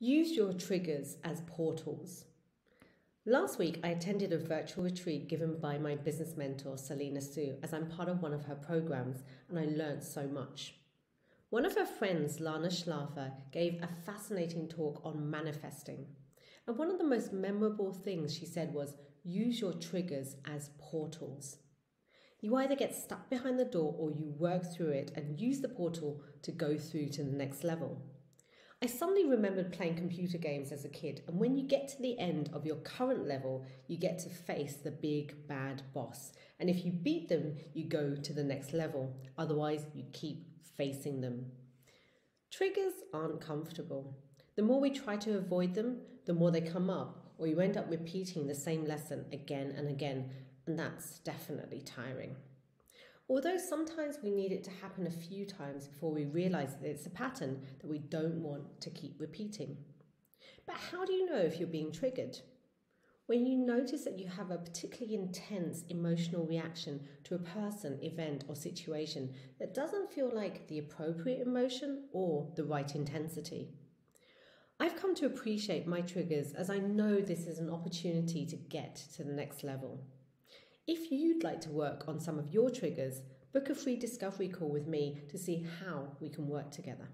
Use your triggers as portals. Last week, I attended a virtual retreat given by my business mentor, Selena Soo, as I'm part of one of her programs, and I learned so much. One of her friends, Lana Shlafer, gave a fascinating talk on manifesting. And one of the most memorable things she said was, use your triggers as portals. You either get stuck behind the door or you work through it and use the portal to go through to the next level. I suddenly remembered playing computer games as a kid, and when you get to the end of your current level, you get to face the big bad boss. And if you beat them, you go to the next level. Otherwise, you keep facing them. Triggers aren't comfortable. The more we try to avoid them, the more they come up, or you end up repeating the same lesson again and again, and that's definitely tiring. Although sometimes we need it to happen a few times before we realise that it's a pattern that we don't want to keep repeating. But how do you know if you're being triggered? When you notice that you have a particularly intense emotional reaction to a person, event, or situation that doesn't feel like the appropriate emotion or the right intensity. I've come to appreciate my triggers as I know this is an opportunity to get to the next level. If you'd like to work on some of your triggers, book a free discovery call with me to see how we can work together.